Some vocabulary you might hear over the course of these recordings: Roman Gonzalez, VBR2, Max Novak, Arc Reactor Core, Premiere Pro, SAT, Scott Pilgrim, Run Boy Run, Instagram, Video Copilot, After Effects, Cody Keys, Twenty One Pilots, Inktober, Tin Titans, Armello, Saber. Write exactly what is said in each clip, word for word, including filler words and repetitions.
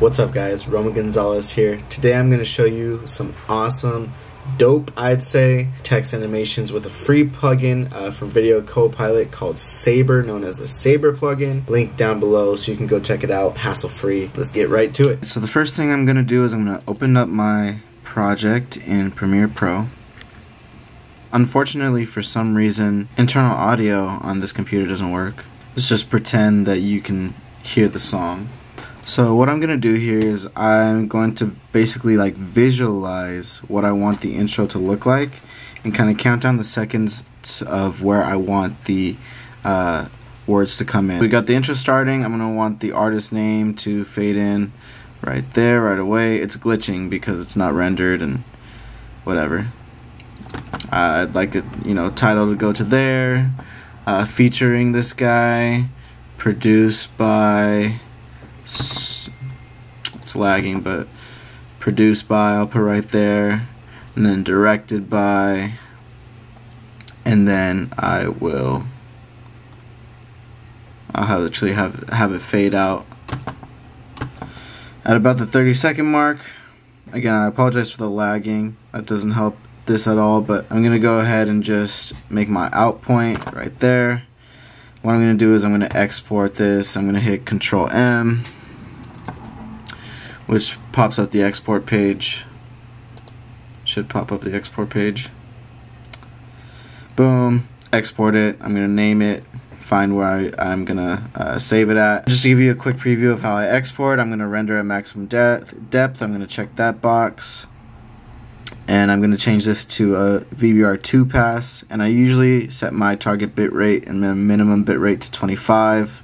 What's up guys, Roman Gonzalez here. Today I'm going to show you some awesome, dope I'd say, text animations with a free plugin uh, from Video Copilot called Saber, known as the Saber plugin. Link down below so you can go check it out, hassle free. Let's get right to it. So the first thing I'm going to do is I'm going to open up my project in Premiere Pro. Unfortunately, for some reason, internal audio on this computer doesn't work. Let's just pretend that you can hear the song. So what I'm going to do here is I'm going to basically like visualize what I want the intro to look like and kind of count down the seconds of where I want the uh, words to come in. We got the intro starting. I'm going to want the artist name to fade in right there, right away. It's glitching because it's not rendered and whatever. Uh, I'd like it, you know, title to go to there, uh, featuring this guy, produced by... it's lagging, but produced by, I'll put right there, and then directed by, and then I will I'll have actually have have it fade out at about the thirty second mark. Again, I apologize for the lagging, that doesn't help this at all, but I'm gonna go ahead and just make my out point right there. What I'm gonna do is I'm gonna export this. I'm gonna hit control M, which pops up the export page. Should pop up the export page. Boom, export it. I'm gonna name it, find where I, I'm gonna uh, save it at. Just to give you a quick preview of how I export, I'm gonna render at maximum de depth. I'm gonna check that box. And I'm going to change this to a V B R two pass, and I usually set my target bitrate and my minimum bitrate to twenty-five,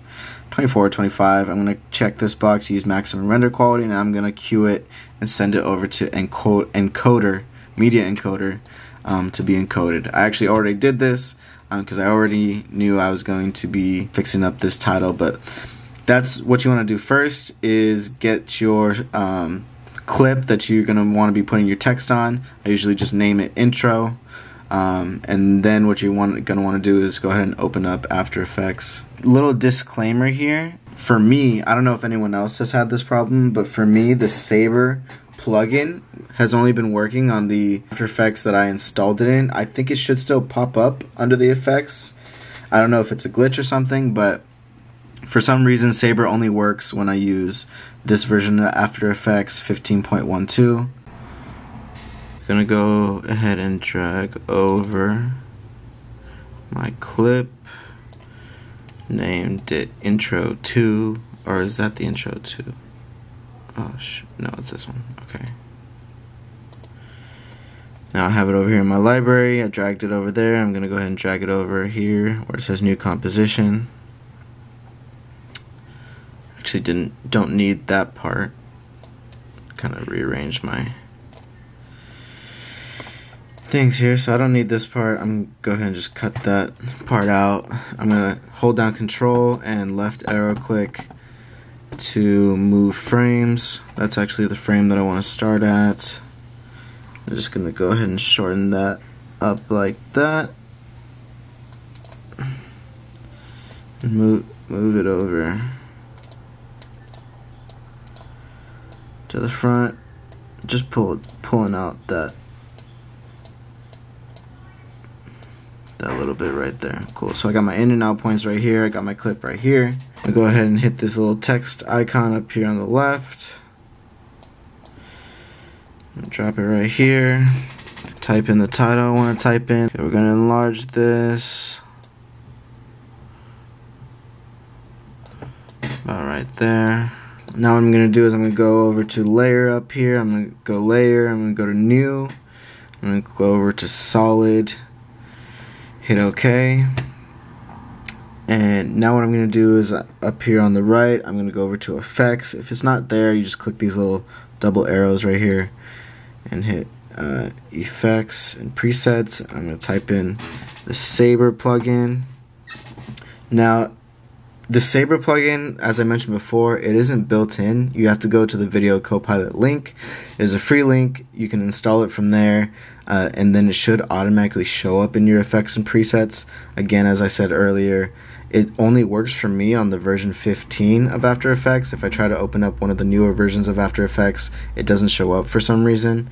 twenty-four, twenty-five. I'm going to check this box, use maximum render quality, and I'm going to queue it and send it over to encode, encoder, media encoder, um, to be encoded. I actually already did this because um, I already knew I was going to be fixing up this title, but that's what you want to do first, is get your... Um, clip that you're going to want to be putting your text on. I usually just name it intro, um, and then what you're going to want to do is go ahead and open up After Effects. Little disclaimer here, for me, I don't know if anyone else has had this problem, but for me the Saber plugin has only been working on the After Effects that I installed it in. I think it should still pop up under the effects. I don't know if it's a glitch or something, but for some reason, Saber only works when I use this version of After Effects fifteen point one two. I'm gonna go ahead and drag over my clip, named it Intro two, or is that the Intro two? Oh, sh no, it's this one, okay. Now I have it over here in my library. I dragged it over there. I'm gonna go ahead and drag it over here where it says New Composition. Actually didn't don't need that part. Kind of rearrange my things here, so I don't need this part. I'm gonna go ahead and just cut that part out. I'm gonna hold down control and left arrow click to move frames. That's actually the frame that I want to start at. I'm just gonna go ahead and shorten that up like that and move move it over to the front, just pull pulling out that that little bit right there. Cool, so I got my in and out points right here, I got my clip right here. I go ahead and hit this little text icon up here on the left, drop it right here, type in the title I want to type in. Okay, we're going to enlarge this about right there. Now what I'm going to do is I'm going to go over to layer up here, I'm going to go layer, I'm going to go to new, I'm going to go over to solid, hit OK, and now what I'm going to do is up here on the right, I'm going to go over to effects. If it's not there, you just click these little double arrows right here and hit uh, effects and presets. I'm going to type in the Saber plugin. Now the Saber plugin, as I mentioned before, it isn't built in. You have to go to the Video Copilot link. It is a free link. You can install it from there, uh, and then it should automatically show up in your effects and presets. Again, as I said earlier, It only works for me on the version fifteen of After Effects. If I try to open up one of the newer versions of After Effects, it doesn't show up for some reason.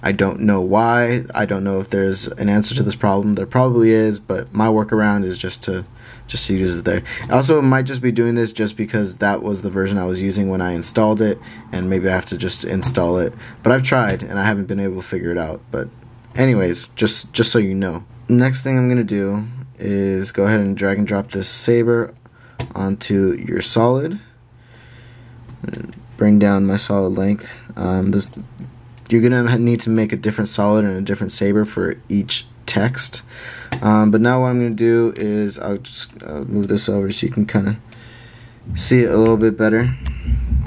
I don't know why. I don't know if there's an answer to this problem. There probably is, but my workaround is just to just to use it there. I also might just be doing this just because that was the version I was using when I installed it, and maybe I have to just install it. But I've tried, and I haven't been able to figure it out. But anyways, just, just so you know. Next thing I'm going to do is go ahead and drag and drop this Saber onto your solid. Bring down my solid length. Um, this, you're going to need to make a different solid and a different Saber for each text. Um, but now what I'm going to do is I'll just uh, move this over so you can kind of see it a little bit better.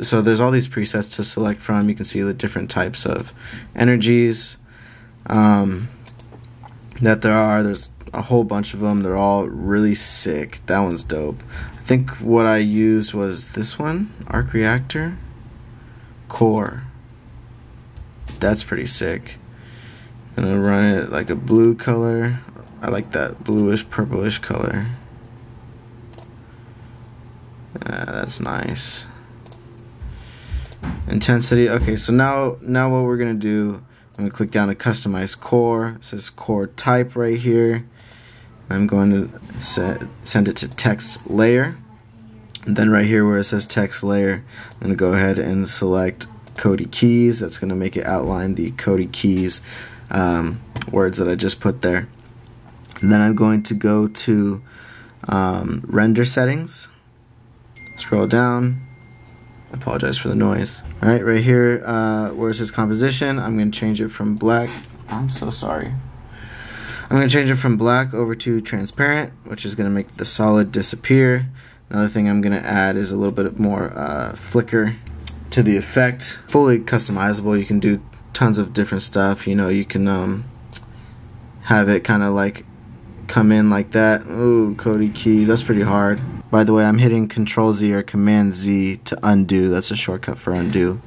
So there's all these presets to select from. You can see the different types of energies um, that there are. There's a whole bunch of them. They're all really sick. That one's dope. I think what I used was this one, Arc Reactor Core. That's pretty sick. I'm gonna run it like a blue color. I like that bluish purplish color. Uh, that's nice. Intensity. Okay, so now now what we're gonna do, I'm gonna click down to customize core. It says core type right here. I'm going to set, send it to text layer. And then right here where it says text layer, I'm gonna go ahead and select Cody Keys. That's going to make it outline the Cody Keys um, words that I just put there. And then I'm going to go to um, render settings, scroll down. I apologize for the noise. Alright, right here uh, where it says composition, I'm going to change it from black. I'm so sorry. I'm going to change it from black over to transparent, which is going to make the solid disappear. Another thing I'm going to add is a little bit more uh, flicker to the effect. Fully customizable. You can do tons of different stuff. You know, you can um, have it kind of like come in like that. Ooh, Cody Key, that's pretty hard. By the way, I'm hitting Control Z or Command Z to undo. That's a shortcut for undo,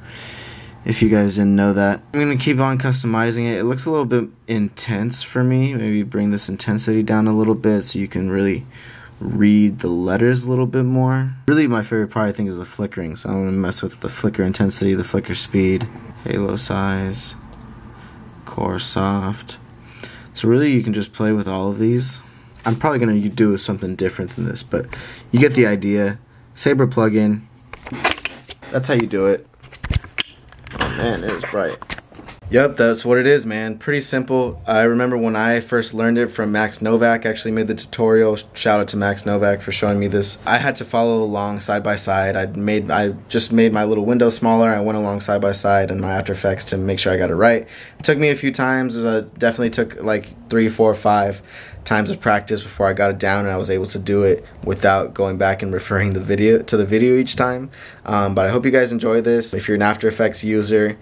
if you guys didn't know that. I'm gonna keep on customizing it. It looks a little bit intense for me. Maybe bring this intensity down a little bit so you can really read the letters a little bit more. Really my favorite part I think is the flickering, so I'm going to mess with the flicker intensity, the flicker speed, halo size, core soft. So really you can just play with all of these. I'm probably going to do something different than this, but you get the idea. Saber plugin. That's how you do it. Oh man, it is bright. Yep, that's what it is, man. Pretty simple. I remember when I first learned it from Max Novak, actually made the tutorial. Shout out to Max Novak for showing me this. I had to follow along side by side. I made, I just made my little window smaller. I went along side by side in my After Effects to make sure I got it right. It took me a few times. It definitely took like three, four, five times of practice before I got it down and I was able to do it without going back and referring the video to the video each time. Um, but I hope you guys enjoy this. If you're an After Effects user,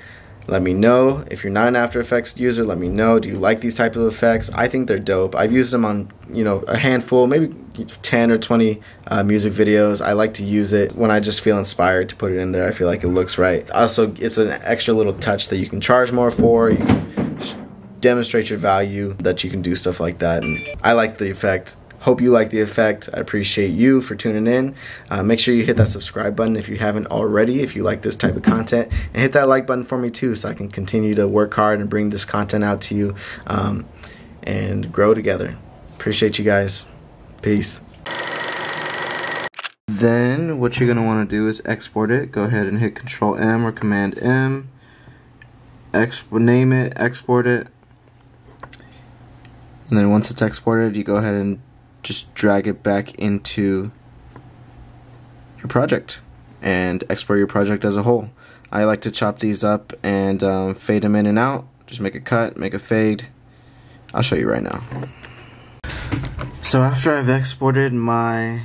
let me know. If you're not an After Effects user, let me know. Do you like these types of effects? I think they're dope. I've used them on, you know, a handful, maybe ten or twenty uh, music videos. I like to use it when I just feel inspired to put it in there. I feel like it looks right. Also, it's an extra little touch that you can charge more for. You can demonstrate your value that you can do stuff like that. And I like the effect. Hope you like the effect. I appreciate you for tuning in. Uh, make sure you hit that subscribe button if you haven't already, if you like this type of content. And hit that like button for me too so I can continue to work hard and bring this content out to you um, and grow together. Appreciate you guys. Peace. Then what you're going to want to do is export it. Go ahead and hit Control M or Command M. Exp- name it, export it. And then once it's exported, you go ahead and just drag it back into your project and export your project as a whole. I like to chop these up and um, fade them in and out. Just make a cut, make a fade. I'll show you right now. So after I've exported my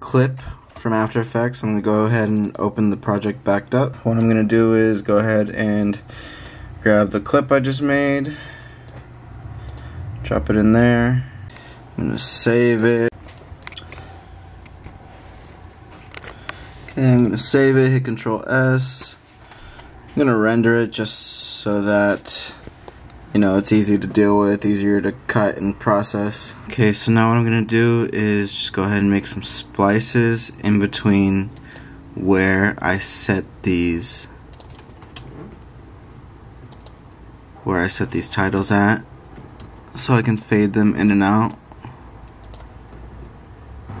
clip from After Effects, I'm gonna go ahead and open the project back up. What I'm gonna do is go ahead and grab the clip I just made, drop it in there. I'm gonna save it. Okay, I'm gonna save it, hit Control S. I'm gonna render it just so that you know, it's easier to deal with, easier to cut and process. Okay, so now what I'm gonna do is just go ahead and make some splices in between where I set these where I set these titles at, so I can fade them in and out.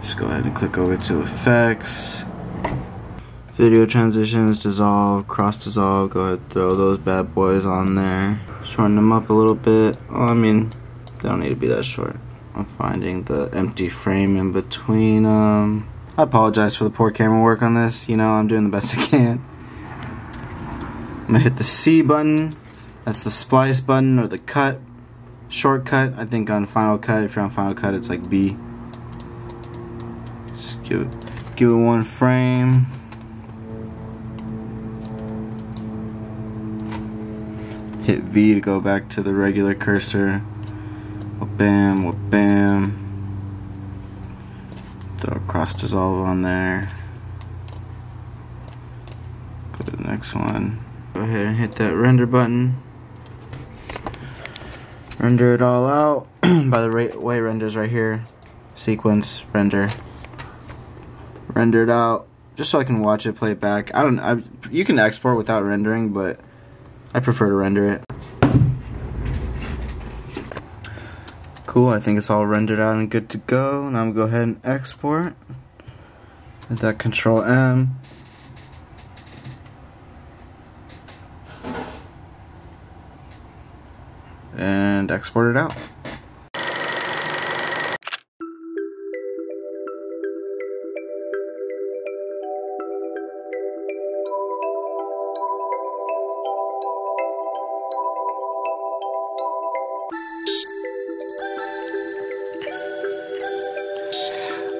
Just go ahead and click over to Effects, Video Transitions, Dissolve, Cross Dissolve, go ahead and throw those bad boys on there. Shorten them up a little bit. Well, I mean, they don't need to be that short. I'm finding the empty frame in between them. I apologize for the poor camera work on this. You know, I'm doing the best I can. I'm gonna hit the C button. That's the splice button, or the cut shortcut. I think on Final Cut, if you're on Final Cut, it's like B. Just give it, give it one frame. Hit V to go back to the regular cursor. Wha-bam, wha-bam. Throw cross dissolve on there. Go to the next one. Go ahead and hit that render button. Render it all out. By the way, renders right here. Sequence, render. Render it out. Just so I can watch it, play it back. I don't know. You can export without rendering, but I prefer to render it. Cool, I think it's all rendered out and good to go. Now I'm gonna go ahead and export. Hit that Control M. And export it out.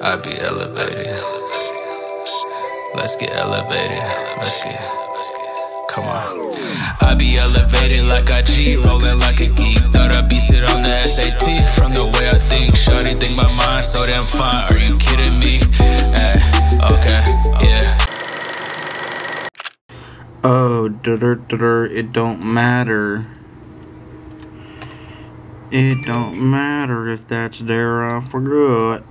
I be elevated. Let's get elevated. Let's get. Come on. I be elevated like I cheat, rolling like a geek. Thought I beasted on the S A T. From the way I think, shorty think my mind so damn fine. Are you kidding me? Eh, okay, yeah. Oh, da-da-da-da, it don't matter. It don't matter if that's there. I forgot.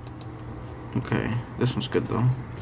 Okay, this one's good though.